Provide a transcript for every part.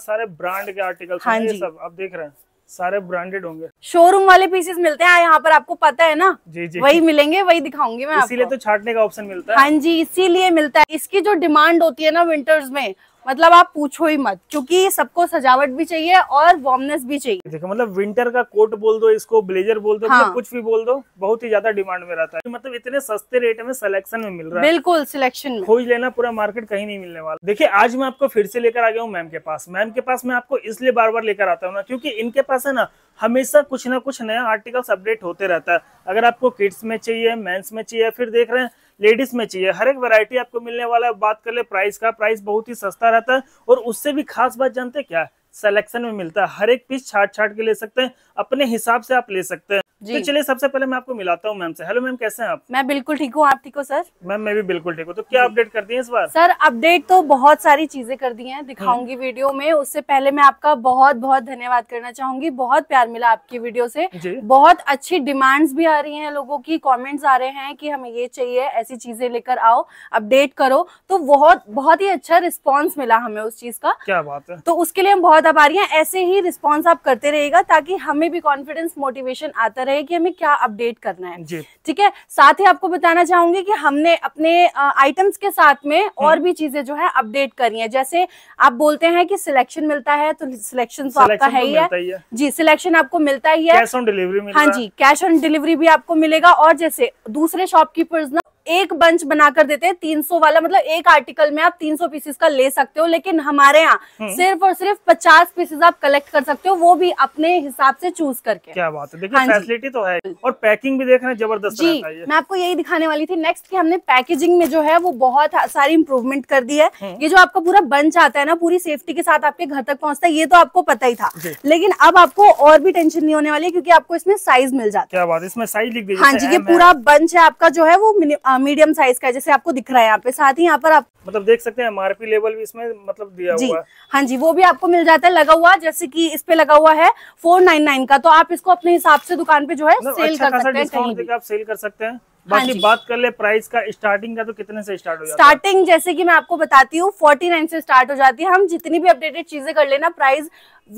सारे ब्रांड के आर्टिकल्स हैं ये सब आप देख रहे हैं, सारे ब्रांडेड होंगे। शोरूम वाले पीसेस मिलते हैं यहाँ पर, आपको पता है ना। जी जी, वही मिलेंगे, वही दिखाऊंगी मैं, इसीलिए तो छाटने का ऑप्शन मिलता है। हाँ जी, इसीलिए मिलता है। इसकी जो डिमांड होती है ना विंटर्स में, मतलब आप पूछो ही मत, क्योंकि सबको सजावट भी चाहिए और वार्मनेस भी चाहिए। देखो मतलब विंटर का कोट बोल दो, इसको ब्लेजर बोल दो, हाँ। कुछ भी बोल दो, बहुत ही ज्यादा डिमांड में रहता है। मतलब इतने सस्ते रेट में सिलेक्शन में मिल रहा है, बिल्कुल सिलेक्शन में खोज लेना, पूरा मार्केट कहीं नहीं मिलने वाला। देखिए आज मैं आपको फिर से लेकर आ गया हूँ मैम के पास। मैम के पास मैं आपको इसलिए बार बार लेकर आता हूँ ना, क्योंकि इनके पास है ना हमेशा कुछ ना कुछ नया आर्टिकल्स अपडेट होते रहता है। अगर आपको किड्स में चाहिए, मेंस में चाहिए, फिर देख रहे हैं लेडीज में चाहिए, हर एक वैरायटी आपको मिलने वाला है। बात कर ले प्राइस का, प्राइस बहुत ही सस्ता रहता है और उससे भी खास बात जानते हैं क्या, सिलेक्शन में मिलता है। हर एक पीस छाट छाट के ले सकते हैं, अपने हिसाब से आप ले सकते हैं। तो चलिए सबसे पहले मैं आपको मिलाता हूँ मैम से। हेलो मैम, कैसे हैं आप? मैं बिल्कुल ठीक हूँ, आप ठीक हो सर? मैम मैं भी बिल्कुल ठीक हूँ। तो क्या अपडेट कर दी है इस बार? सर अपडेट तो बहुत सारी चीजें कर दी हैं, दिखाऊंगी वीडियो में। उससे पहले मैं आपका बहुत बहुत धन्यवाद करना चाहूंगी, बहुत प्यार मिला आपकी वीडियो से। बहुत अच्छी डिमांड्स भी आ रही है, लोगों की कॉमेंट्स आ रहे हैं की हमें ये चाहिए, ऐसी चीजें लेकर आओ, अपडेट करो। तो बहुत बहुत ही अच्छा रिस्पॉन्स मिला हमें उस चीज का। क्या बात है, तो उसके लिए हम बहुत आभारी हैं। ऐसे ही रिस्पॉन्स आप करते रहेगा, ताकि हमें भी कॉन्फिडेंस, मोटिवेशन आता रहे कि हमें क्या अपडेट करना है। ठीक है, साथ ही आपको बताना चाहूंगी कि हमने अपने आइटम्स के साथ में और भी चीजें जो है अपडेट करी हैं। जैसे आप बोलते हैं कि सिलेक्शन मिलता है, तो सिलेक्शन तो आपका है ही है जी, सिलेक्शन आपको मिलता ही है। कैश ऑन डिलीवरी मिलता है। हाँ जी, कैश ऑन डिलीवरी भी आपको मिलेगा। और जैसे दूसरे शॉपकीपर्स ना एक बंच बनाकर देते हैं 300 वाला, मतलब एक आर्टिकल में आप 300 पीसेस का ले सकते हो, लेकिन हमारे यहाँ सिर्फ और सिर्फ 50 पीसेस आप कलेक्ट कर सकते हो, वो भी अपने हिसाब से चूज करके। क्या बात है, देखिए फैसिलिटी तो है और पैकिंग भी देखना जबरदस्त जी रहता है। मैं आपको यही दिखाने वाली थी नेक्स्ट कि हमने पैकेजिंग में जो है वो बहुत सारी इम्प्रूवमेंट कर दी है। ये जो आपका पूरा बंच आता है ना, पूरी सेफ्टी के साथ आपके घर तक पहुँचता है, ये तो आपको पता ही था, लेकिन अब आपको और भी टेंशन नहीं होने वाली, क्योंकि आपको इसमें साइज मिल जाता है। क्या बात है, इसमें साइज लिख दीजिए। हाँ जी, ये पूरा बंच है आपका जो है वो मीडियम साइज का, जैसे आपको दिख रहा है यहाँ पे। साथ ही यहाँ पर आप मतलब देख सकते हैं एमआरपी लेवल भी इसमें मतलब दिया हुआ है। हाँ जी, वो भी आपको मिल जाता है लगा हुआ, जैसे कि इस पे लगा हुआ है 499 का, तो आप इसको अपने हिसाब से दुकान पे जो है सेल कर सकते हैं, कहीं भी आप सेल कर सकते हैं। बाकी बात कर ले प्राइस का, स्टार्टिंग का तो कितने से स्टार्ट हो जाता है? स्टार्टिंग जैसे कि मैं आपको बताती हूँ 49 से स्टार्ट हो जाती है। हम जितनी भी अपडेटेड चीजें कर लेना, प्राइस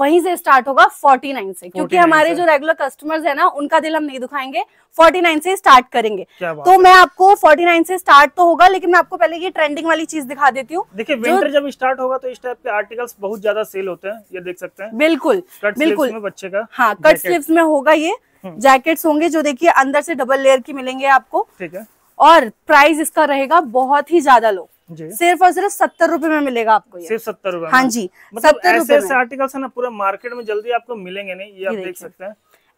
वहीं से स्टार्ट होगा 49 से, क्योंकि हमारे जो रेगुलर कस्टमर्स है ना, उनका दिल हम नहीं दुखाएंगे, 49 से स्टार्ट करेंगे। तो मैं आपको 49 से स्टार्ट तो होगा, लेकिन मैं आपको पहले ये ट्रेंडिंग वाली चीज दिखा देती हूँ। देखिए विंटर जब स्टार्ट होगा तो इस टाइप के आर्टिकल्स बहुत ज्यादा सेल होते हैं, ये देख सकते हैं। बिल्कुल बिल्कुल, बच्चे का हाँ कट स्लीव्स में होगा, ये जैकेट्स होंगे जो देखिए अंदर से डबल लेयर की मिलेंगे आपको। ठीक है, और प्राइस इसका रहेगा बहुत ही ज्यादा लो, सिर्फ और सिर्फ 70 रुपए में मिलेगा आपको ये। सिर्फ 70 रुपए? हाँ जी, मतलब 70 रुपए आर्टिकल्स है ना, पूरा मार्केट में जल्दी आपको मिलेंगे नहीं, ये आप देख सकते हैं।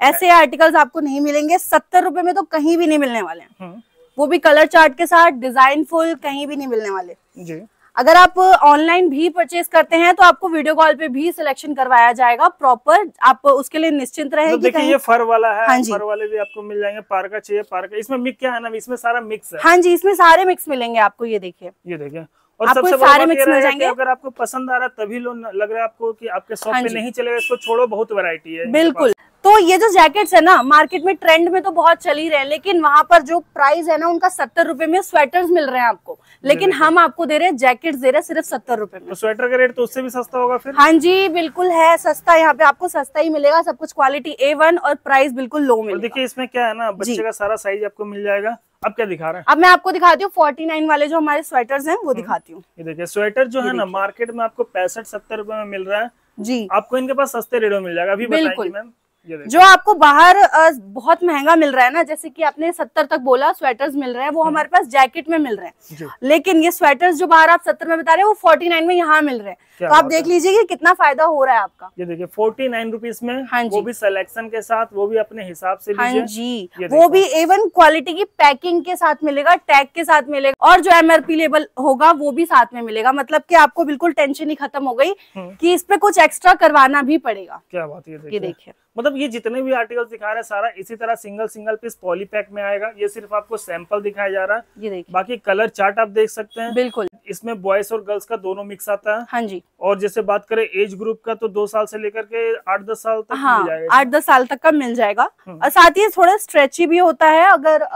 ऐसे आर्टिकल्स आपको नहीं मिलेंगे 70 रुपए में, तो कहीं भी नहीं मिलने वाले हैं, वो भी कलर चार्ट के साथ, डिजाइन फुल, कहीं भी नहीं मिलने वाले जी। अगर आप ऑनलाइन भी परचेस करते हैं तो आपको वीडियो कॉल पे भी सिलेक्शन करवाया जाएगा प्रॉपर, आप उसके लिए निश्चिंत रहें। तो देखिए ये फर वाला है। हाँ जी, फर वाले भी आपको मिल जाएंगे, पार्का चाहिए पार्का, इसमें मिक्स क्या है ना, इसमें सारा मिक्स है। हाँ जी, इसमें सारे मिक्स मिलेंगे आपको, ये देखिए, ये देखिए, और आपको सारे मिक्स मिल जाएंगे। अगर आपको पसंद आ रहा है तभी लग रहा है आपको कि आपके शॉप पे नहीं चलेगा, इसको छोड़ो, बहुत वैरायटी है। बिल्कुल, तो ये जो जैकेट्स है ना मार्केट में ट्रेंड में तो बहुत चल ही रहे हैं, लेकिन वहां पर जो प्राइस है ना उनका 70 रुपए में स्वेटर्स मिल रहे हैं आपको, लेकिन हम आपको दे रहे हैं जैकेट्स, दे रहे हैं सिर्फ 70 रुपए में। तो स्वेटर का रेट तो उससे भी सस्ता होगा फिर? हाँ जी बिल्कुल है सस्ता, यहाँ पे आपको सस्ता ही मिलेगा, सब कुछ क्वालिटी A1 और प्राइस बिल्कुल लो मिलेगा। देखिए इसमें क्या है ना, बच्चे का सारा साइज आपको मिल जाएगा। अब क्या दिखा रहे हैं? अब मैं आपको दिखाती हूँ 49 वाले जो हमारे स्वेटर्स हैं वो दिखाती हूँ। ये देखिए स्वेटर जो है ना मार्केट में आपको 65-70 रुपए में मिल रहा है जी, आपको इनके पास सस्ते रेट में मिल जाएगा। अभी बिल्कुल मैम, जो आपको बाहर बहुत महंगा मिल रहा है ना, जैसे कि आपने 70 तक बोला स्वेटर्स मिल रहे हैं, वो हमारे पास जैकेट में मिल रहे हैं, लेकिन ये स्वेटर्स जो बाहर आप 70 में बता रहे हैं वो 49 में यहाँ मिल रहे हैं। तो आप देख लीजिए कि कितना फायदा हो रहा है आपका। ये देखिए 49 रुपीज में, वो भी सिलेक्शन के साथ, वो भी अपने हिसाब से। हाँ जी, वो भी A1 क्वालिटी की पैकिंग के साथ मिलेगा, टैग के साथ मिलेगा, और जो MRP लेबल होगा वो भी साथ में मिलेगा। मतलब की आपको बिल्कुल टेंशन ही खत्म हो गई की इस पे कुछ एक्स्ट्रा करवाना भी पड़ेगा। क्या बात है, ये देखिए, मतलब ये जितने भी आर्टिकल्स दिखा रहे हैं सारा इसी तरह single single piece poly pack में आएगा। ये सिर्फ आपको सैंपल दिखाया जा रहा है, ये देखिए। बाकी कलर चार्ट आप देख सकते हैं। बिल्कुल, इसमें बॉयज और गर्ल्स का दोनों मिक्स आता है। हाँ जी, और जैसे बात करें एज ग्रुप का तो 2 साल से लेकर के 8-10 साल तक। हाँ, 8-10 साल तक का मिल जाएगा। और साथ ही थोड़ा स्ट्रेची भी होता है, अगर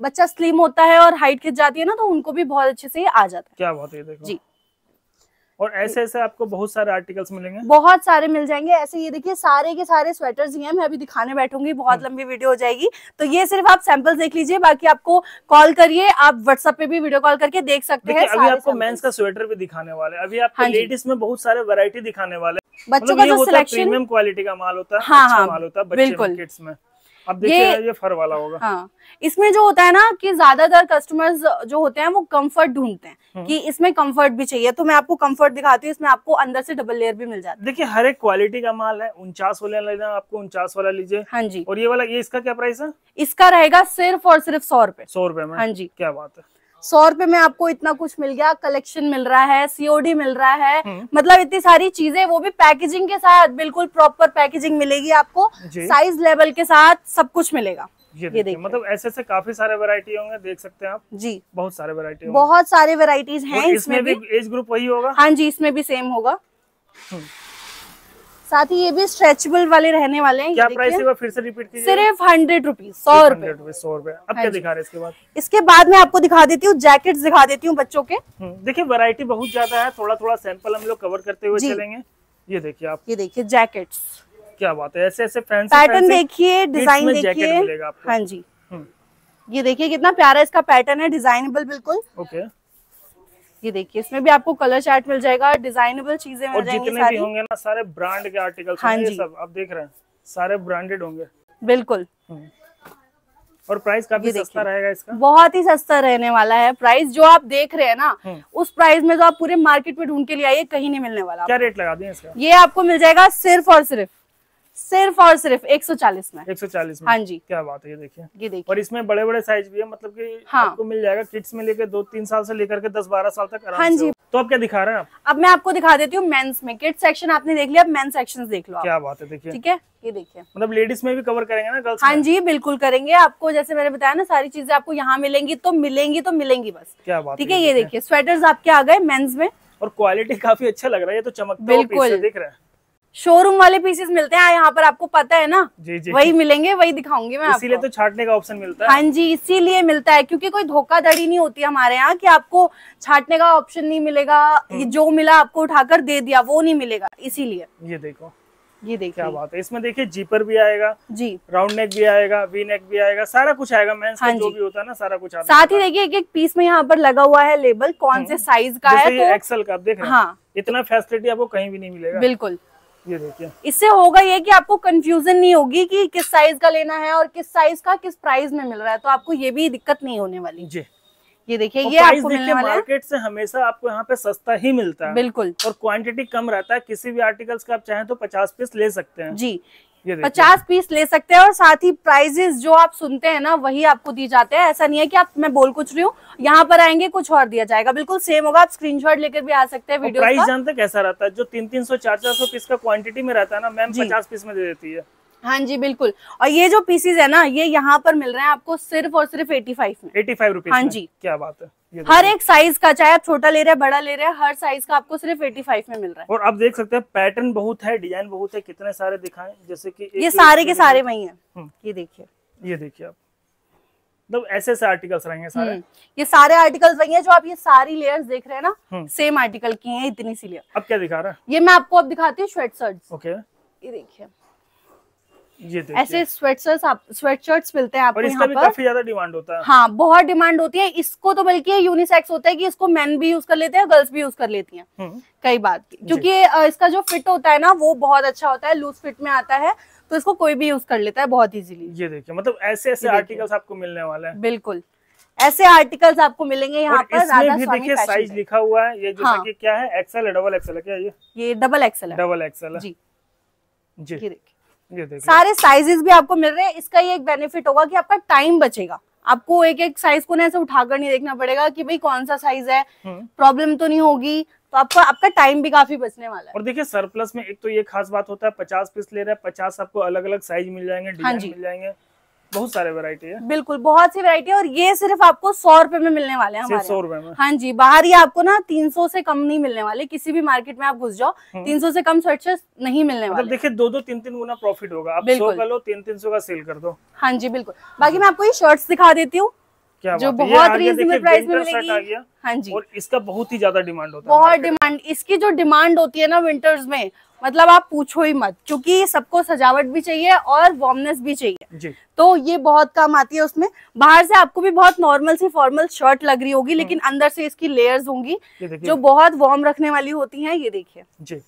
बच्चा स्लिम होता है और हाइट खिंच जाती है ना तो उनको भी बहुत अच्छे से आ जाता है। क्या बात है, देखो जी। और ऐसे ऐसे आपको बहुत सारे आर्टिकल्स मिलेंगे, बहुत सारे मिल जाएंगे ऐसे। ये देखिए सारे के सारे स्वेटर्स ही हैं, मैं अभी दिखाने बैठूंगी बहुत लंबी वीडियो हो जाएगी, तो ये सिर्फ आप सैंपल्स देख लीजिए, बाकी आपको कॉल करिए, आप व्हाट्सएप पे भी वीडियो कॉल करके देख सकते हैं। अभी आपको मेंस का स्वेटर भी दिखाने वाले, अभी आपको लेडीज में बहुत सारे वैरायटी दिखाने वाले, बच्चों का जो सिलेक्शन प्रीमियम क्वालिटी का माल होता है, अच्छा माल होता है बच्चों के किड्स में। अब देखिए ये फर वाला होगा, हाँ, इसमें जो होता है ना कि ज्यादातर कस्टमर्स जो होते हैं वो कंफर्ट ढूंढते हैं कि इसमें कंफर्ट भी चाहिए, तो मैं आपको कंफर्ट दिखाती हूँ। इसमें आपको अंदर से डबल लेयर भी मिल जाता है। देखिए हर एक क्वालिटी का माल है, 49 वाला लेना आपको 49 वाला लीजिए। हाँ जी। और ये वाला, ये इसका क्या प्राइस है? इसका रहेगा सिर्फ और सिर्फ 100 रूपये। 100 रूपये में? हाँ जी। क्या बात है, 100 रूपये में आपको इतना कुछ मिल गया, कलेक्शन मिल रहा है, सीओडी मिल रहा है, मतलब इतनी सारी चीजें, वो भी पैकेजिंग के साथ, बिल्कुल प्रॉपर पैकेजिंग मिलेगी आपको, साइज लेवल के साथ सब कुछ मिलेगा। ये देखिए, मतलब ऐसे ऐसे काफी सारे वैरायटी होंगे, देख सकते हैं आप जी, बहुत सारे वैरायटी, बहुत सारे वैरायटीज हैं। इसमें भी एज ग्रुप वही होगा? हाँ जी, इसमें भी सेम होगा। साथ ही ये भी स्ट्रेचेबल वाले रहने वाले हैं। क्या प्राइस है? फिर से रिपीट कीजिए, सिर्फ 100 रूपीज। 100 रूपये। अब क्या दिखा रहे हैं इसके बाद? इसके बाद मैं आपको दिखा देती हूँ, जैकेट्स दिखा देती हूँ बच्चों के। देखिए वैरायटी बहुत ज्यादा है, थोड़ा थोड़ा सैंपल हम लोग कवर करते हुए चलेंगे। ये देखिए आप, ये देखिए जैकेट्स, क्या बात है, ऐसे ऐसे फैंसी पैटर्न देखिए, डिजाइन देखिए मिलेगा आपको। हाँ जी, ये देखिए कितना प्यारा इसका पैटर्न है, डिजाइनेबल बिल्कुल। ओके, ये देखिए इसमें भी आपको कलर चार्ट मिल जाएगा, डिजाइनेबल चीजें मिल जाएंगी। जितने भी होंगे ना सारे ब्रांड के आर्टिकल्स, हाँ जी, सब आप देख रहे हैं सारे ब्रांडेड होंगे बिल्कुल। और प्राइस काफी सस्ता रहेगा इसका, बहुत ही सस्ता रहने वाला है प्राइस। जो आप देख रहे हैं ना उस प्राइस में तो आप पूरे मार्केट में ढूंढ के ले आइए, कहीं नहीं मिलने वाला। क्या रेट लगा दें इसका? ये आपको मिल जाएगा सिर्फ और सिर्फ 140 में। 140 में? हाँ जी, क्या बात है। ये देखिए, ये देखिए, और इसमें बड़े बड़े साइज भी है, मतलब कि हाँ, आपको मिल जाएगा किड्स में लेके 2-3 साल से लेकर के 10-12 साल तक आराम। हाँ जी। तो आप क्या दिखा रहे हैं आप? अब मैं आपको दिखा देती हूँ मेंस में। किड्स सेक्शन आपने देख लिया, अब मेंस सेक्शन देख लो। क्या बात है, देखिए, ठीक है। ये देखिए, मतलब लेडीज में भी कवर करेंगे ना, गर्ल्स? हाँ जी बिल्कुल करेंगे। आपको जैसे मैंने बताया ना, सारी चीजें आपको यहाँ मिलेंगी, तो मिलेंगी तो मिलेंगी बस। क्या बात, ठीक है। ये देखिए स्वेटर्स आपके आ गए मेंस में, और क्वालिटी काफी अच्छा लग रहा है, ये तो चमकता बिल्कुल दिख रहा है। शोरूम वाले पीसेस मिलते हैं यहाँ पर, आपको पता है ना। जी जी, वही मिलेंगे, वही दिखाऊंगी मैं आपको, इसीलिए तो छाटने का ऑप्शन मिलता है। हाँ जी, इसीलिए मिलता है क्योंकि कोई धोखाधड़ी नहीं होती हमारे यहाँ कि आपको छाटने का ऑप्शन नहीं मिलेगा, जो मिला आपको उठाकर दे दिया, वो नहीं मिलेगा, इसीलिए। ये देखो, ये देखिए, क्या बात है। इसमें देखिए जीपर भी आएगा जी, राउंड नेक भी आएगा, वी नेक भी आएगा, सारा कुछ आएगा। मेंस का जो भी होता है ना सारा कुछ आता है। साथ ही देखिए एक एक पीस में यहाँ पर लगा हुआ है लेबल, कौन से साइज का है, तो एक्सेल का। आप देख रहे हैं, इतना फैसिलिटी आपको कहीं भी नहीं मिलेगा बिल्कुल। ये देखिए, इससे होगा ये कि आपको कंफ्यूजन नहीं होगी कि किस साइज का लेना है और किस साइज का किस प्राइस में मिल रहा है, तो आपको ये भी दिक्कत नहीं होने वाली जी। ये देखिए, ये आपको मिलने वाला है। मार्केट से हमेशा आपको यहाँ पे सस्ता ही मिलता है बिल्कुल, और क्वांटिटी कम रहता है। किसी भी आर्टिकल्स का आप चाहें तो 50 पीस ले सकते हैं जी, 50 पीस ले सकते हैं। और साथ ही प्राइजेस जो आप सुनते हैं ना वही आपको दिए जाते हैं। ऐसा नहीं है कि आप, मैं बोल कुछ रही हूँ, यहाँ पर आएंगे कुछ और दिया जाएगा, बिल्कुल सेम होगा। आप स्क्रीनशॉट लेकर भी आ सकते हैं वीडियो का। प्राइस जानते कैसा रहता है, जो 300-400 पीस का क्वांटिटी में रहता है ना, मैम 50 पीस में दे देती है। हाँ जी बिल्कुल। और ये जो पीसेज है ना, ये यहाँ पर मिल रहे हैं आपको सिर्फ और सिर्फ 85 में। 85 रूपीज? हाँ जी, क्या बात है। हर एक साइज का, चाहे आप छोटा ले रहे हैं बड़ा ले रहे हैं, हर साइज का आपको सिर्फ 85 में मिल रहा है। और आप देख सकते हैं पैटर्न बहुत है, डिजाइन बहुत है, कितने सारे दिखाएं, जैसे कि ये सारे के सारे वही है। ये देखिए, ये देखिए आप, मतलब ऐसे ऐसे आर्टिकल्स रहेंगे सारे। ये सारे आर्टिकल्स वही हैं जो आप ये सारी लेयर्स देख रहे हैं ना, सेम आर्टिकल की है, इतनी सी लेयर। अब क्या दिखा रहा है? ये मैं आपको अब दिखाती हूँ स्वेटशर्ट्स। ओके, ये देखिए, ये ऐसे स्वेटशर्ट्स मिलते हैं आपको। और इसका भी काफी ज्यादा डिमांड होता है। हाँ, बहुत डिमांड होती है इसको, तो बल्कि यूनिसेक्स होता है कि इसको मेन भी यूज कर लेते हैं, गर्ल्स भी यूज कर लेती हैं कई बार, क्योंकि इसका जो फिट होता है ना वो बहुत अच्छा होता है, लूज फिट में आता है, तो इसको कोई भी यूज कर लेता है बहुत इजीली। ये देखिए, मतलब ऐसे ऐसे आर्टिकल्स आपको मिलने वाले हैं बिल्कुल, ऐसे आर्टिकल्स आपको मिलेंगे यहाँ पर। इसमें भी देखिए साइज लिखा हुआ है, ये जैसे कि क्या है, एक्सएल है, डबल एक्सएल है, क्या ये डबल एक्सएल है जी जी। सारे साइजेस भी आपको मिल रहे हैं। इसका ये एक बेनिफिट होगा कि आपका टाइम बचेगा, आपको एक एक साइज को ना ऐसे उठाकर नहीं देखना पड़ेगा कि भाई कौन सा साइज है, प्रॉब्लम तो नहीं होगी, तो आपका टाइम भी काफी बचने वाला है। और देखिए सरप्लस में एक तो ये खास बात होता है, 50 पीस ले रहे हैं, 50 आपको अलग अलग साइज मिल जाएंगे, डिजाइन मिल जाएंगे, बहुत सारे वैरायटी है बिल्कुल, बहुत सी वैरायटी है। और ये सिर्फ आपको 100 रूपये में मिलने वाले हैं हमारे, 100 रूपये में। हाँ जी, बाहर ही आपको ना 300 से कम नहीं मिलने वाले, किसी भी मार्केट में आप घुस जाओ 300 से कम स्वेटशर्ट नहीं मिलने वाले। देखिए 2-3 गुना प्रॉफिट होगा, आप 100 का लो, 300 का सेल कर दो। हाँ जी बिल्कुल। बाकी मैं आपको ये शर्ट्स दिखा देती हूँ। क्या जो बहुत रीजनेबल प्राइस में मिलेगी। हाँ जी, और इसका बहुत ही ज्यादा डिमांड होता है, बहुत डिमांड। इसकी जो डिमांड होती है ना विंटर्स में, मतलब आप पूछो ही मत, क्योंकि सबको सजावट भी चाहिए और वार्मनेस भी चाहिए जी। तो ये बहुत काम आती है उसमें। बाहर से आपको भी बहुत नॉर्मल सी फॉर्मल शर्ट लग रही होगी, लेकिन अंदर से इसकी लेयर्स होंगी जो बहुत वार्म रखने वाली होती हैं। ये देखिए जी,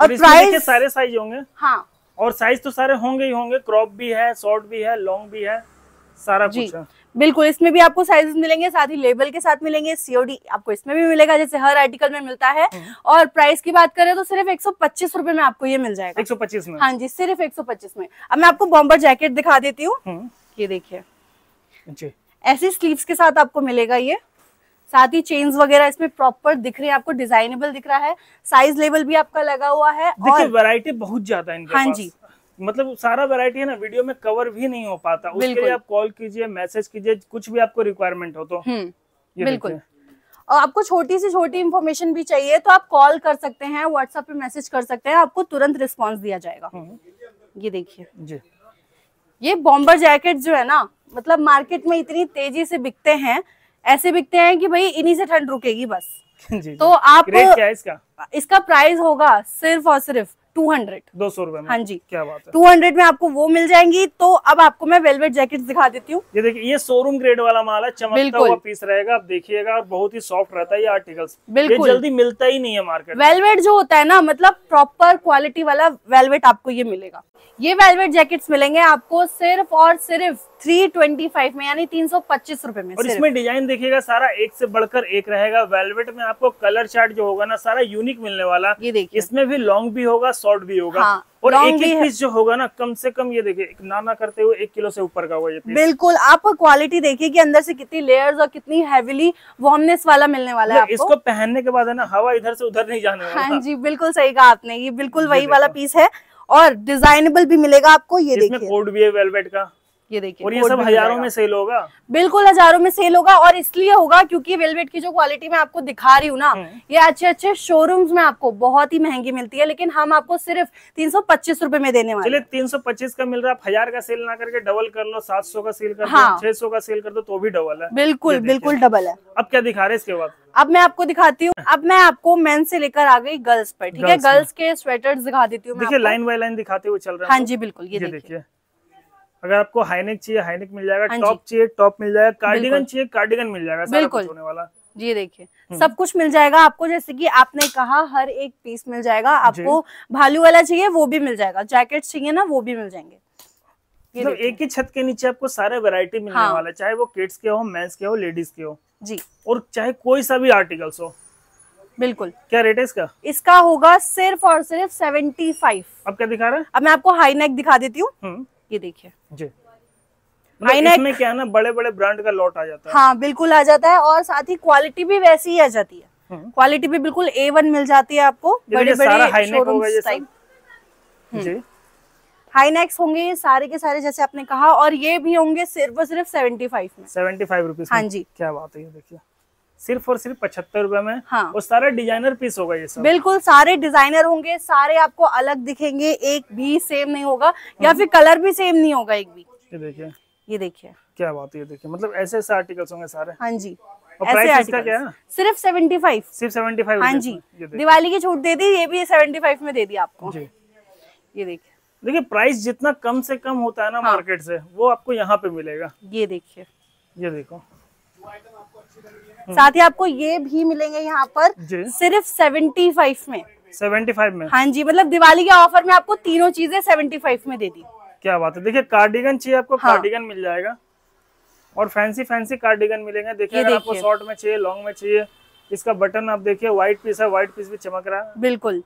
और प्राइस सारे साइज होंगे। हाँ, और साइज तो सारे होंगे ही होंगे, क्रॉप भी है, शॉर्ट भी है, लॉन्ग भी है, सारा कुछ है। बिल्कुल, इसमें भी आपको साइजेस मिलेंगे, साथ ही लेबल के साथ मिलेंगे, सीओडी आपको इसमें भी मिलेगा जैसे हर आर्टिकल में मिलता है। और प्राइस की बात करें तो सिर्फ 125 रुपए में आपको ये मिल जाएगा। 125 में? हाँ जी, सिर्फ 125 में। अब मैं आपको बॉम्बर जैकेट दिखा देती हूँ, ये देखिए ऐसी स्लीव्स के साथ आपको मिलेगा ये। साथ ही चेन्स वगैरह इसमें प्रॉपर दिख रहे हैं आपको, डिजाइनेबल दिख रहा है, साइज लेवल भी आपका लगा हुआ है। और वैरायटी बहुत ज्यादा है इनके पास। हाँ जी, मतलब सारा वैरायटी है ना, वीडियो में कवर भी नहीं हो पाता, उसके लिए आप कॉल कीजिए, मैसेज कीजिए, कुछ भी आपको रिक्वायरमेंट हो तो। बिल्कुल, और आपको छोटी से छोटी इन्फॉर्मेशन भी चाहिए तो आप कॉल कर सकते हैं, व्हाट्सएप पे मैसेज कर सकते हैं, आपको तुरंत रिस्पांस दिया जाएगा। ये देखिए जी, ये बॉम्बर जैकेट जो है ना, मतलब मार्केट में इतनी तेजी से बिकते हैं, ऐसे बिकते हैं कि भाई इन्हीं से ठंड रुकेगी बस। तो आप इसका प्राइस होगा सिर्फ और सिर्फ 200 रुपए में। हाँ जी, क्या बात है, 200 में आपको वो मिल जाएंगी। तो अब आपको मैं वेलवेट जैकेट्स दिखा देती हूँ। ये देखिए, ये शोरूम ग्रेड वाला माल है, चमकता हुआ पीस रहेगा, आप देखिएगा, और बहुत ही सॉफ्ट रहता है ये आर्टिकल्स। बिल्कुल, ये जल्दी मिलता ही नहीं है मार्केट। वेलवेट जो होता है ना, मतलब प्रॉपर क्वालिटी वाला वेलवेट आपको ये मिलेगा। ये वेलवेट जैकेट्स मिलेंगे आपको सिर्फ और सिर्फ 325 में, यानी 325 रुपए में। और इसमें डिजाइन देखिएगा, सारा एक से बढ़कर एक रहेगा। वेलवेट में आपको कलर चार्ट जो होगा ना, सारा यूनिक मिलने वाला। ये देखिए, इसमें भी लॉन्ग भी होगा, शॉर्ट भी होगा। हाँ, और एक एक पीस जो होगा ना, कम से कम ये देखिए नाना करते हुए 1 किलो से ऊपर का होगा ये पीस। बिल्कुल, आप क्वालिटी देखिए कि अंदर से कितनी लेयर्स और कितनी हैवीली वार्मनेस वाला मिलने वाला है आपको। इसको पहनने के बाद है ना, हवा इधर से उधर नहीं जाने वाला। हाँ जी, बिल्कुल सही कहा आपने, ये बिल्कुल वही वाला पीस है, और डिजाइनेबल भी मिलेगा आपको। ये देखिए, कोट भी है वेलवेट का, ये देखिए, और ये सब हजारों में सेल होगा। बिल्कुल, हजारों में सेल होगा, और इसलिए होगा क्योंकि वेलवेट की जो क्वालिटी मैं आपको दिखा रही हूँ ना, ये अच्छे अच्छे शोरूम्स में आपको बहुत ही महंगी मिलती है, लेकिन हम आपको सिर्फ 325 रुपए में देने वाले। चलिए, 325 का मिल रहा है, आप 1000 का सेल ना करके डबल कर लो, 700 का सेल कर दो, 600 का सेल कर दो, तो भी डबल है। बिल्कुल बिल्कुल डबल है। अब क्या दिखा रहे इसके बाद? अब मैं आपको दिखाती हूँ, अब मैं आपको मेन से लेकर आ गई गर्ल्स पर, ठीक है, गर्ल्स के स्वेटर्स दिखा देती हूँ। देखिए, लाइन बाय लाइन दिखाते हुए चल रहा है। हाँ जी, बिल्कुल, ये देखिए, अगर आपको हाईनेक चाहिए हाईनेक मिल जाएगा, टॉप चाहिए टॉप मिल जाएगा, कार्डिगन चाहिए कार्डिगन मिल जाएगा, सारा कुछ होने वाला। जी देखिए, सब कुछ मिल जाएगा आपको, जैसे कि आपने कहा हर एक पीस मिल जाएगा आपको। भालू वाला चाहिए वो भी मिल जाएगा, जैकेट चाहिए ना वो भी मिल जाएंगे। मतलब एक ही छत के नीचे आपको सारे वैरायटी मिलने वाला, चाहे वो किड्स के हो, मेंस के हो, लेडीज के हो जी, और चाहे कोई सा भी आर्टिकल्स हो। बिल्कुल, क्या रेट है इसका? इसका होगा सिर्फ और सिर्फ 75। अब क्या दिखा रहा है? अब मैं आपको हाईनेक दिखा देती हूँ, ये देखिए जी, इसमें क्या है ना, बड़े बड़े ब्रांड का लॉट आ जाता है। हाँ बिल्कुल आ जाता है, और साथ ही क्वालिटी भी वैसी ही आ जाती है, क्वालिटी भी बिल्कुल A1 मिल जाती है आपको। बड़े बड़े हाईनेक होगा ये सब जी, हाईनेक्स होंगे ये सारे के सारे, जैसे आपने कहा, और ये भी होंगे सिर्फ और सिर्फ 75 में। 75 रुपीज? हाँ जी, क्या बात है, ये देखिए सिर्फ और सिर्फ 75 रुपए में। हाँ, और सारा डिजाइनर पीस होगा ये सब। बिल्कुल, सारे डिजाइनर होंगे, सारे आपको अलग दिखेंगे, एक भी सेम नहीं होगा, या फिर कलर भी सेम नहीं होगा एक भी। ये देखिए, ये देखिए, क्या बात है, ये देखिए, मतलब ऐसे ऐसे आर्टिकल्स होंगे सारे। हाँ जी, प्राइस इसका क्या है? सिर्फ 75। सिर्फ 75? हाँ जी, दिवाली की छूट दे दी, ये भी 75 में दे दी आपको। ये देखिए, देखिये प्राइस जितना कम से कम होता है ना मार्केट से, वो आपको यहाँ पे मिलेगा। ये देखिए, ये देखो, साथ ही आपको ये भी मिलेंगे यहाँ पर सिर्फ 75 में। 75 में? हाँ जी, मतलब दिवाली के ऑफर में आपको तीनों चीजें 75 में दे दी। क्या बात है। देखिए, कार्डिगन चाहिए आपको, हाँ, कार्डिगन मिल जाएगा, और फैंसी फैंसी कार्डिगन मिलेंगे। देखिए, आपको शॉर्ट में चाहिए, लॉन्ग में चाहिए, इसका बटन आप देखिए, व्हाइट पीस है, व्हाइट पीस भी चमक रहा है। बिल्कुल,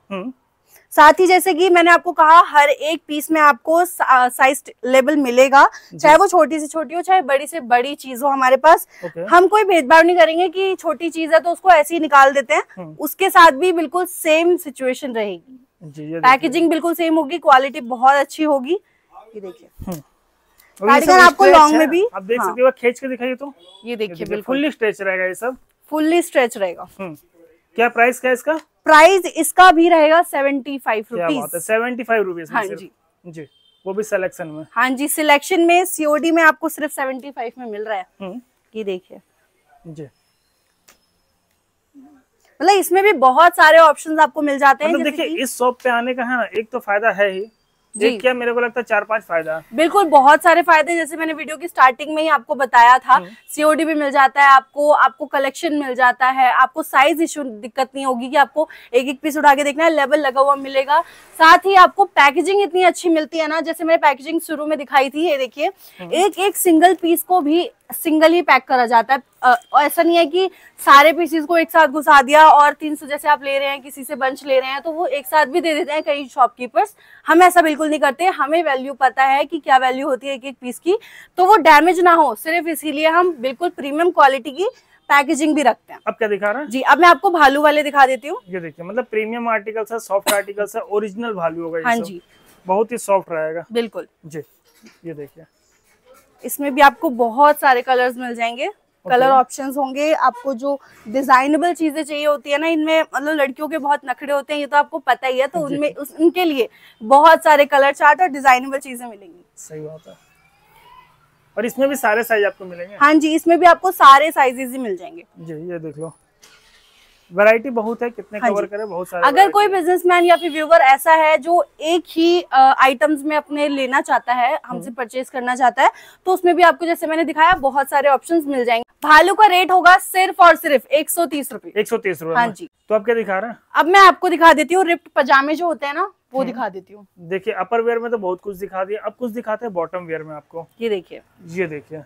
साथ ही जैसे कि मैंने आपको कहा, हर एक पीस में आपको साइज लेबल मिलेगा, चाहे वो छोटी से छोटी हो, चाहे बड़ी से बड़ी चीज हो हमारे पास। हम कोई भेदभाव नहीं करेंगे कि छोटी चीज है तो उसको ऐसे ही निकाल देते हैं, उसके साथ भी बिल्कुल सेम सिचुएशन रहेगी, पैकेजिंग बिल्कुल सेम होगी, क्वालिटी बहुत अच्छी होगी। ये देखिए, कार्डिगन आपको लॉन्ग में भी आप देख सकते हो, खींच के दिखाइए तो। ये देखिए, फुल्ली स्ट्रेच रहेगा, ये सब फुल्ली स्ट्रेच रहेगा। क्या प्राइस क्या है इसका? प्राइस इसका भी रहेगा 75 रुपीज। 75 रुपीज? हाँ जी जी, वो भी सिलेक्शन में। हाँ जी, सिलेक्शन में, सीओडी में आपको सिर्फ 75 में मिल रहा है। ये देखिए जी, मतलब इसमें भी बहुत सारे ऑप्शंस आपको मिल जाते हैं। मतलब देखिए इस शॉप पे आने का है ना, एक तो फायदा है ही जी, क्या मेरे को लगता है 4-5 फायदा, बिल्कुल बहुत सारे फायदे। जैसे मैंने वीडियो की स्टार्टिंग में ही आपको बताया था, सीओडी भी मिल जाता है आपको, आपको कलेक्शन मिल जाता है, आपको साइज इशू दिक्कत नहीं होगी कि आपको एक एक पीस उठा के देखना है, लेबल लगा हुआ मिलेगा। साथ ही आपको पैकेजिंग इतनी अच्छी मिलती है ना, जैसे मैंने पैकेजिंग शुरू में दिखाई थी, ये देखिए एक एक सिंगल पीस को भी सिंगल ही पैक करा जाता है। ऐसा नहीं है कि सारे पीसेस को एक साथ घुसा दिया, और 300 जैसे आप ले रहे हैं, किसी से बंच ले रहे हैं तो वो एक साथ भी दे देते हैं कई शॉपकीपर्स। हम ऐसा बिल्कुल नहीं करते, हमें वैल्यू पता है कि क्या वैल्यू होती है एक एक पीस की, तो वो डैमेज ना हो, सिर्फ इसीलिए हम बिल्कुल प्रीमियम क्वालिटी की पैकेजिंग भी रखते हैं। अब क्या दिखा रहे हैं जी, अब मैं आपको भालू वाले दिखा देती हूँ। ये देखिए, मतलब प्रीमियम आर्टिकल्स है, सॉफ्ट आर्टिकल्स है, ओरिजिनल भालू होगा। हाँ जी, बहुत ही सॉफ्ट रहेगा बिल्कुल जी। ये देखिए, इसमें भी आपको बहुत सारे कलर्स मिल जाएंगे, कलर ऑप्शंस होंगे। आपको जो डिजाइनेबल चीजें चाहिए होती है ना, इनमें मतलब लड़कियों के बहुत नखरे होते हैं, ये तो आपको पता ही है, तो उनमें उनके लिए बहुत सारे कलर चार्ट और डिजाइनेबल चीजें मिलेंगी। सही बात है, और इसमें भी सारे साइज आपको मिलेंगे। हाँ जी, इसमें भी आपको सारे साइजेस ही मिल जाएंगे जी। ये देख लो, वैरायटी बहुत है, कितने कवर करें, बहुत सारे। अगर कोई बिजनेसमैन या फिर व्यूवर ऐसा है जो एक ही आइटम्स में अपने लेना चाहता है, हमसे परचेज करना चाहता है, तो उसमें भी आपको जैसे मैंने दिखाया बहुत सारे ऑप्शंस मिल जाएंगे। भालू का रेट होगा सिर्फ और सिर्फ 130 रुपए। 130 रुपए। हाँ जी, तो आप क्या दिखा रहे हैं? अब मैं आपको दिखा देती हूँ रिप्ड पजामे जो होते हैं ना, वो दिखा देती हूँ। देखिये, अपर वेयर में तो बहुत कुछ दिखा दिया, अब कुछ दिखाते हैं बॉटम वेयर में आपको। ये देखिये, ये देखिये,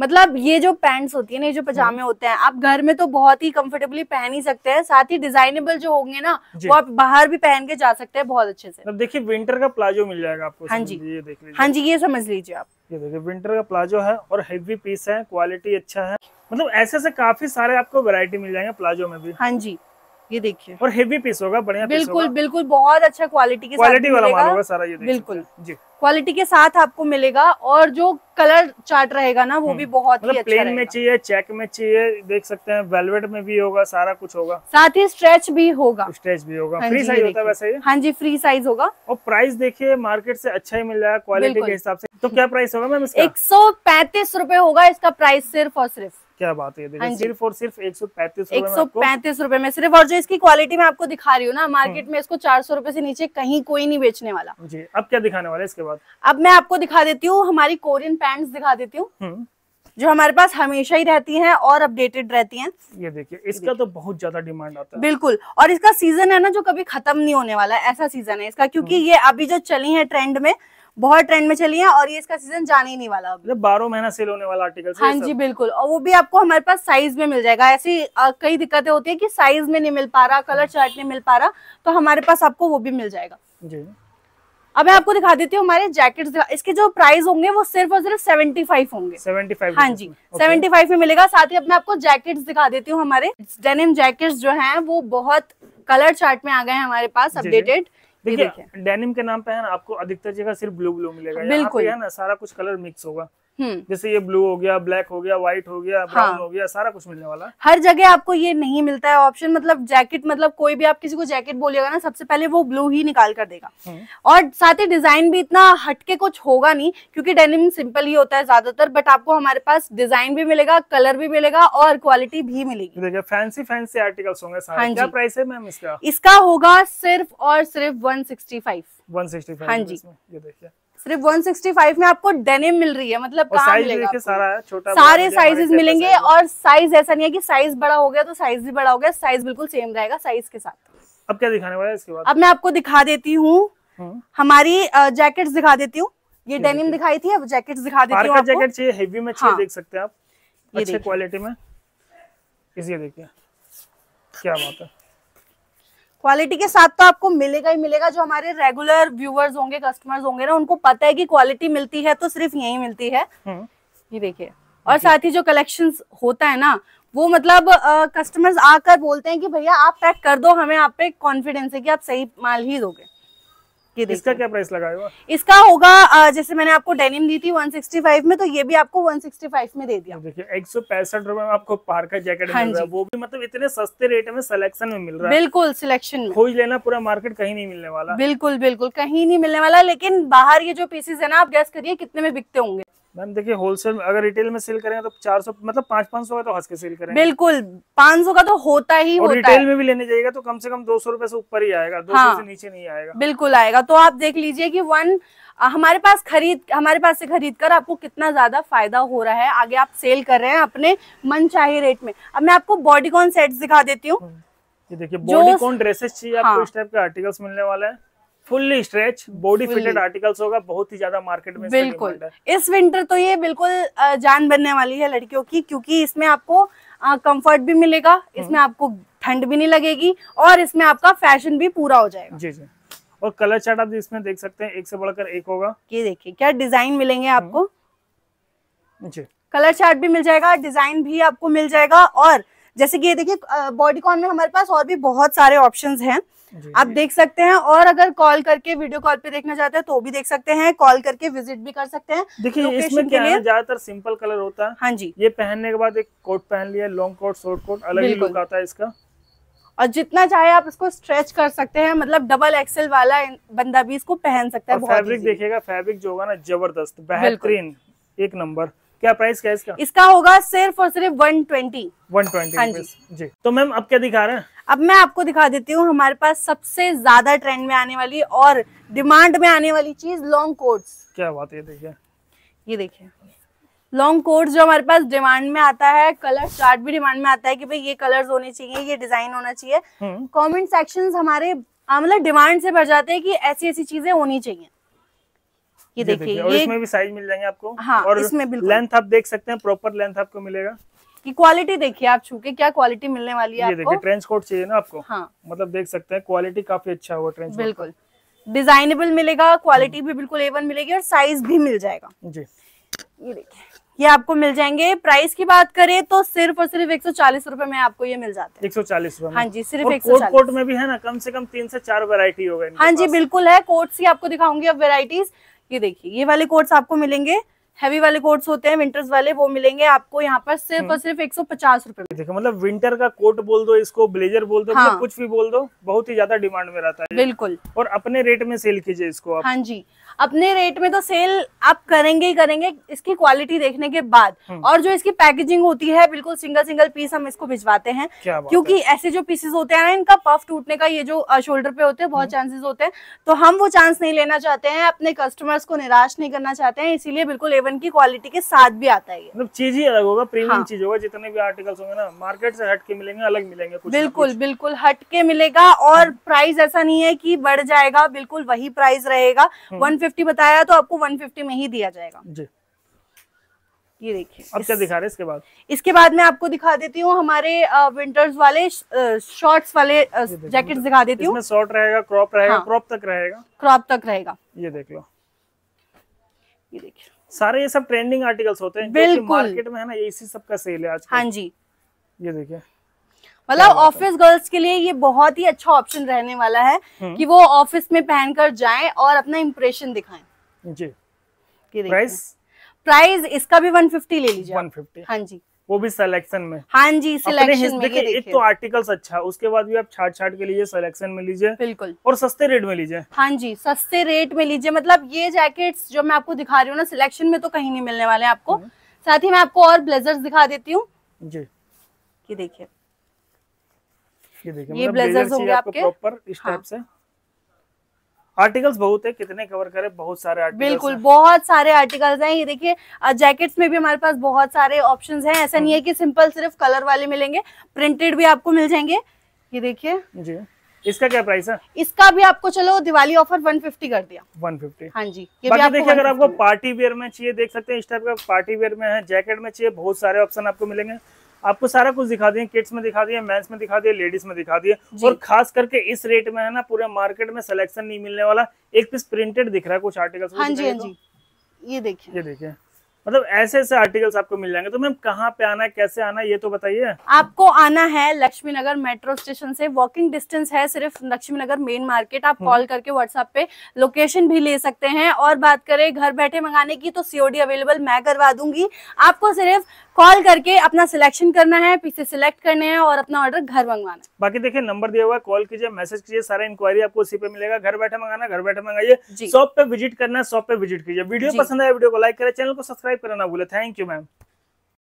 मतलब ये जो पैंट्स होती है ना, ये जो पजामे होते हैं, आप घर में तो बहुत ही कंफर्टेबली पहन ही सकते हैं, साथ ही डिजाइनेबल जो होंगे ना, वो आप बाहर भी पहन के जा सकते हैं बहुत अच्छे से। अब देखिए, विंटर का प्लाजो मिल जाएगा आपको। हाँ जी, ये देख लीजिए। हाँ जी, ये समझ लीजिए आप, ये देखिए विंटर का प्लाजो है, और हेवी पीस है, क्वालिटी अच्छा है। मतलब ऐसे ऐसे काफी सारे आपको वैरायटी मिल जाएंगे प्लाजो में भी। हाँ जी, ये देखिए, और हेवी पीस होगा, बढ़िया, बिल्कुल बिल्कुल बहुत अच्छा क्वालिटी के साथ, क्वालिटी वाला माल होगा सारा। ये बिल्कुल जी, क्वालिटी के साथ आपको मिलेगा, और जो कलर चार्ट रहेगा ना, वो भी बहुत ही अच्छा। प्लेन में चाहिए, चेक में चाहिए, देख सकते हैं, वेलवेट में भी होगा, सारा कुछ होगा, साथ ही स्ट्रेच भी होगा। स्ट्रेच भी होगा, फ्री साइज होता है वैसे। हाँ जी, फ्री साइज होगा, और प्राइस देखिए मार्केट से अच्छा ही मिल जाएगा क्वालिटी के हिसाब से। तो क्या प्राइस होगा मैम इसका? 135 रुपए होगा इसका प्राइस, सिर्फ और सिर्फ। क्या बात है, देखिए सिर्फ और सिर्फ 135 रुपए में सिर्फ। और जो इसकी क्वालिटी मैं आपको दिखा रही हूँ ना, मार्केट में इसको 400 रुपए से नीचे कहीं कोई नहीं बेचने वाला जी। अब क्या दिखाने वाला है इसके बाद? अब मैं आपको दिखा देती हूँ हमारी कोरियन पैंट्स दिखा देती हूँ, जो हमारे पास हमेशा ही रहती हैं और अपडेटेड रहती हैं। ये देखिए, इसका तो बहुत ज्यादा डिमांड आता है बिल्कुल, और इसका सीजन है ना जो कभी खत्म नहीं होने वाला, ऐसा सीजन है इसका, क्योंकि ये अभी जो चली है ट्रेंड में, बहुत ट्रेंड में चली है, और ये इसका सीजन जाने ही नहीं वाला, 12 महीना सेल होने वाला आर्टिकल। हाँ जी बिल्कुल, और वो भी आपको हमारे पास साइज में मिल जाएगा। ऐसी कई दिक्कतें होती है कि साइज में नहीं मिल पा रहा, कलर चार्ट नहीं मिल पा रहा, तो हमारे पास आपको वो भी मिल जाएगा जी। अब मैं आपको दिखा देती हूँ हमारे जैकेट्स, इसके जो प्राइस होंगे वो सिर्फ और सिर्फ 75 होंगे। 75? हाँ जी, 75 में मिलेगा। साथ ही अब मैं आपको जैकेट्स दिखा देती हूँ। हमारे डेनिम जैकेट्स जो हैं वो बहुत कलर चार्ट में आ गए हैं हमारे पास, अपडेटेड। देखिए, डेनिम के नाम पे है ना, आपको अधिकतर जगह सिर्फ ब्लू ब्लू मिलेगा, बिल्कुल है ना, सारा कुछ कलर मिक्स होगा। जैसे ये ब्लू हो गया, ब्लैक हो गया, व्हाइट हो गया, ब्राउन हो गया, सारा कुछ मिलने वाला। हर जगह आपको ये नहीं मिलता है ऑप्शन, मतलब जैकेट, मतलब कोई भी आप किसी को जैकेट बोलिएगा ना, सबसे पहले वो ब्लू ही निकाल कर देगा। और साथ ही डिजाइन भी इतना हटके कुछ होगा नहीं, क्योंकि डेनिम सिंपल ही होता है ज्यादातर, बट आपको हमारे पास डिजाइन भी मिलेगा, कलर भी मिलेगा, और क्वालिटी भी मिलेगी। देखिए, फैंसी फैंसी आर्टिकल्स होंगे सारे। क्या प्राइस है मैम इसका? इसका होगा सिर्फ और सिर्फ 165। 165? हाँ जी, ये देखिए, सिर्फ 165 में आपको डेनिम मिल रही है। मतलब कहाँ मिलेगा? सारा छोटा, सारे साइजेस मिलेंगे, और साइज ऐसा नहीं है कि साइज बड़ा हो गया तो साइज भी बड़ा हो गया, साइज बिल्कुल सेम रहेगा साइज के साथ। अब क्या दिखाने वाला है इसके बाद? अब मैं आपको दिखा देती हूँ हमारी जैकेट्स दिखा देती हूँ। ये डेनिम दिखाई थी, अब जैकेट्स दिखा देती हूँ। जैकेट चाहिए हेवी में चाहिए, देख सकते हैं आप, अच्छे क्वालिटी में। इसे देखिए, क्या बात है, क्वालिटी के साथ तो आपको मिलेगा ही मिलेगा। जो हमारे रेगुलर व्यूअर्स होंगे, कस्टमर्स होंगे ना, उनको पता है कि क्वालिटी मिलती है तो सिर्फ यही मिलती है। ये देखिए, और साथ ही जो कलेक्शंस होता है ना, वो मतलब कस्टमर्स आकर बोलते हैं कि भैया आप पैक कर दो, हमें आप पे कॉन्फिडेंस है कि आप सही माल ही दोगे। ये इसका क्या प्राइस लगाएगा? इसका होगा, जैसे मैंने आपको डेनिम दी थी 165 में, तो ये भी आपको 165 में दे दिया। देखिए, 165 रुपए में आपको पार का जैकेट मिल रहा है, वो भी मतलब इतने सस्ते रेट में, सिलेक्शन में मिल रहा है। बिल्कुल, सिलेक्शन में खोज लेना, पूरा मार्केट कहीं नहीं मिलने वाला। बिल्कुल बिल्कुल, कहीं नहीं मिलने वाला। लेकिन बाहर ये जो पीसेस है ना, आप गैस करिए कितने में बिकते होंगे। मैम देखिए होलसेल में अगर रिटेल में सेल करेंगे तो 400 मतलब 500 का तो हंस के सेल करेंगे। बिल्कुल 500 का तो होता ही होता है। रिटेल में भी लेने जाइएगा तो कम से कम 200 रुपए से ऊपर ही आएगा, 200 से नीचे नहीं आएगा। बिल्कुल आएगा। तो आप देख लीजिए कि हमारे पास से खरीद कर आपको कितना ज्यादा फायदा हो रहा है। आगे आप सेल कर रहे हैं अपने मनचाहे रेट में। अब मैं आपको बॉडीकॉन सेट्स दिखा देती हूँ। ये देखिए बॉडीकॉन ड्रेसेस चाहिए आपको, इस टाइप के आर्टिकल्स मिलने वाला है। Fully stretch body fitted articles होगा, बहुत ही ज्यादा मार्केट में बिल्कुल इस विंटर तो ये बिल्कुल जान बनने वाली है लड़कियों की, क्योंकि इसमें आपको कंफर्ट भी मिलेगा, इसमें आपको ठंड भी नहीं लगेगी और इसमें आपका फैशन भी पूरा हो जाएगा। जी जी। और कलर चार्ट आप इसमें देख सकते हैं, एक से बढ़कर एक होगा। ये देखिए क्या डिजाइन मिलेंगे आपको, कलर चार्ट भी मिल जाएगा, डिजाइन भी आपको मिल जाएगा। और जैसे कि ये देखिए बॉडीकॉन में हमारे पास और भी बहुत सारे ऑप्शंस हैं, आप देख सकते हैं। और अगर कॉल करके वीडियो कॉल पे देखना चाहते हैं तो भी देख सकते हैं, कॉल करके विजिट भी कर सकते हैं। देखिए इसमें क्या है, ज्यादातर सिंपल कलर होता है। हाँ जी। ये पहनने के बाद एक कोट पहन लिया, लॉन्ग कोट शॉर्ट कोट अलग ही लुक आता है इसका। और जितना चाहे आप इसको स्ट्रेच कर सकते हैं, मतलब डबल एक्सेल वाला बंदा भी इसको पहन सकता है। फैब्रिक देखिएगा, फैब्रिक जो होगा ना जबरदस्त, बेहतरीन, एक नंबर। क्या प्राइस क्या इसका? इसका होगा सिर्फ और सिर्फ 120 जी। तो मैम अब क्या दिखा रहे हैं? अब मैं आपको दिखा देती हूँ हमारे पास सबसे ज्यादा ट्रेंड में आने वाली और डिमांड में आने वाली चीज, लॉन्ग कोट्स। क्या बात है, देखिए ये देखिए लॉन्ग कोट जो हमारे पास डिमांड में आता है। कलर चार्ट भी डिमांड में आता है कि भाई ये कलर्स होने चाहिए, ये डिजाइन होना चाहिए। कमेंट सेक्शंस हमारे मतलब डिमांड से भर जाते हैं कि ऐसी ऐसी चीजें होनी चाहिए। ये देखिए और इसमें भी साइज मिल जाएंगे आपको। हाँ, और इसमें लेंथ आप देख सकते हैं, प्रॉपर लेंथ आपको मिलेगा। कि क्वालिटी देखिए आप छू के क्या क्वालिटी मिलने वाली है। ये देखिए ट्रेंच कोट चाहिए ना आपको। हाँ। मतलब देख सकते हैं क्वालिटी काफी अच्छा होगा ट्रेंच। बिल्कुल डिजाइनेबल मिलेगा, क्वालिटी भी बिल्कुल A1 मिलेगी और साइज भी मिल जाएगा। जी ये देखिए ये आपको मिल जाएंगे। प्राइस की बात करें तो सिर्फ और सिर्फ 140 रुपए में आपको ये मिल जाते हैं। 140 रुपए। हाँ जी सिर्फ 140। कोट में भी है ना कम से कम 3 से 4 वेरायटी होगा। हाँ जी बिल्कुल है, कोट्स ही आपको दिखाऊंगी अब वेराइटीज। ये देखिए ये वाले कोट्स आपको मिलेंगे, हैवी वाले कोट्स होते हैं विंटर्स वाले, वो मिलेंगे आपको यहाँ पर सिर्फ और सिर्फ 150 रुपए। देखो मतलब विंटर का कोट बोल दो, इसको ब्लेजर बोल दो, मतलब कुछ भी बोल दो, बहुत ही ज्यादा डिमांड में रहता है। बिल्कुल। और अपने रेट में सेल कीजिए इसको आप। हाँ जी अपने रेट में तो सेल आप करेंगे ही करेंगे, इसकी क्वालिटी देखने के बाद। और जो इसकी पैकेजिंग होती है बिल्कुल सिंगल सिंगल पीस हम इसको भिजवाते हैं, क्योंकि ऐसे जो पीसेस होते हैं ना इनका पफ टूटने का ये जो शोल्डर पे होते हैं बहुत चांसेस होते हैं, तो हम वो चांस नहीं लेना चाहते हैं, अपने कस्टमर्स को निराश नहीं करना चाहते हैं, इसीलिए बिल्कुल A1 की क्वालिटी के साथ भी आता है। मतलब चीज ही अलग होगा, प्रीमियम चीज होगा, जितने भी आर्टिकल्स होंगे ना मार्केट से हटके मिलेंगे, अलग मिलेंगे। बिल्कुल बिल्कुल हटके मिलेगा और प्राइस ऐसा नहीं है कि बढ़ जाएगा, बिल्कुल वही प्राइस रहेगा। 150 बताया तो आपको 150 में ही दिया जाएगा। जी ये देखिए अब क्या दिखा रहे हैं इसके बाद? इसके बाद मैं आपको दिखा देती हूँ हमारे विंटर्स वाले शॉर्ट्स वाले जैकेट दिखा देती हूँ। शॉर्ट रहेगा, क्रॉप रहेगा, क्रॉप तक रहेगा, क्रॉप तक रहेगा। ये देख लो, ये देखिए सारे ये सब ट्रेंडिंग आर्टिकल्स होते हैं। बिल्कुल मार्केट में है ना, ये इसी सब का सेल है आज। हाँ जी ये देखिए मतलब ऑफिस गर्ल्स के लिए ये बहुत ही अच्छा ऑप्शन रहने वाला है कि वो ऑफिस में पहनकर जाएं और अपना इम्प्रेशन दिखाएं। जी प्राइस इसका भी 150 ले लीजिए। 150। हाँ जी वो भी सिलेक्शन में। हाँ जी सिलेक्शन में। एक तो आर्टिकल्स अच्छा, उसके बाद भी आप छाट-छाट के लीजिए, सिलेक्शन में लीजिए। बिल्कुल और सस्ते रेट में लीजिए। हाँ जी सस्ते रेट में लीजिए, मतलब ये जैकेट्स जो मैं आपको दिखा रही हूँ ना सिलेक्शन में तो कहीं नहीं मिलने वाले आपको। साथ ही मैं आपको और ब्लेजर्स दिखा देती हूँ। जी ये देखिए ये ब्लेजर्स होंगे आपके प्रॉपर इस टाइप से। आर्टिकल्स बहुत है, कितने कवर करें, बहुत सारे आर्टिकल्स। बिल्कुल बहुत सारे आर्टिकल्स हैं। ये देखिए जैकेट्स में भी हमारे पास बहुत सारे ऑप्शंस हैं, ऐसा नहीं है कि सिंपल सिर्फ कलर वाले मिलेंगे, प्रिंटेड भी आपको मिल जाएंगे। ये देखिए जी इसका क्या प्राइस है? इसका भी आपको चलो दिवाली ऑफर 150 कर दिया। 150। हाँ जी ये भी आपको देखिए, अगर आपको पार्टी वेयर में चाहिए देख सकते हैं, इस टाइप का पार्टी वेयर में है, जैकेट में चाहिए, बहुत सारे ऑप्शन आपको मिलेंगे। आपको सारा कुछ दिखा दिए, किड्स में दिखा दिए, मेंस में दिखा दिए, लेडीज में दिखा दिए। और खास करके इस रेट में है ना पूरे मार्केट में सिलेक्शन नहीं मिलने वाला, एक पीस प्रिंटेड दिख रहा है कुछ आर्टिकल्स। हाँ जी हाँ जी ये देखिए, ये देखिए मतलब ऐसे ऐसे आर्टिकल्स आपको मिल जाएंगे। तो मैम कहाँ पे आना है, कैसे आना है ये तो बताइए। आपको आना है लक्ष्मी नगर मेट्रो स्टेशन से, वॉकिंग डिस्टेंस है सिर्फ लक्ष्मी नगर मेन मार्केट। आप कॉल करके व्हाट्सएप पे लोकेशन भी ले सकते हैं। और बात करें घर बैठे मंगाने की तो COD अवेलेबल मैं करवा दूंगी। आपको सिर्फ कॉल करके अपना सिलेक्शन करना है, पीछे सिलेक्ट करने हैं और अपना ऑर्डर घर मंगवाना है। बाकी देखिए नंबर दिया हुआ है, कॉल कीजिए, मैसेज कीजिए, सारा इंक्वायरी आपको उसी पे मिलेगा। घर बैठे मंगाना घर बैठे मंगाइए, शॉप पे विजिट करना है शॉप पे विजिट कीजिए। वीडियो पसंद आया वीडियो को लाइक करें, चैनल को सब्सक्राइब सब्सक्राइब करना ना भूले। Thank you ma'am.